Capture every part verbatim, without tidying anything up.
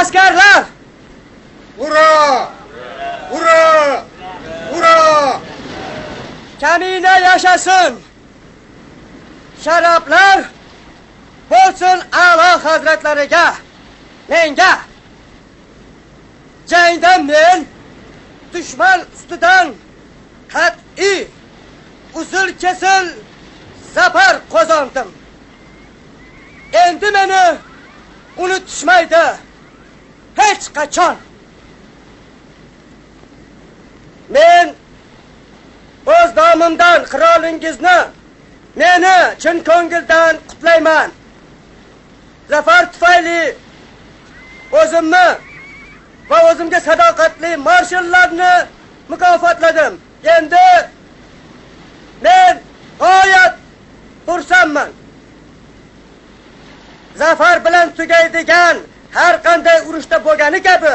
Askerler! Ura! Ura! Ura! Kemine yaşasın! Şaraplar bolsun Ala Hazretleri'ge! Menge! Cengden men, düşman üstüden kat'i, usul kesil, zafer kazandım. Endi beni unutmaydı, hiç kaçan. Men öz damımdan kralingizni, meni çin ko'ngildan kutlayman. Zafer tufayli özümni ve özümge sadakatli marşallarını mükafatladım. Endi ben gayet bursanman. Zafer bilen tugaydigan her qanday urushda bo'lgani kabi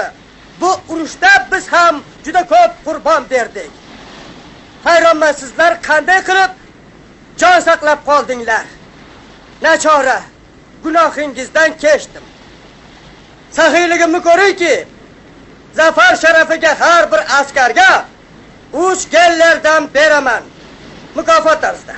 bu urushda biz ham juda ko'p qurbon berdik. Hayronman sizlar qanday qilib jon saqlab qoldinglar. Nachora gunohingizdan kechdim. Saxiyligimni ko'ringki, zafer sharafiga har bir askarga uch gellerden beraman mukofot tarzida.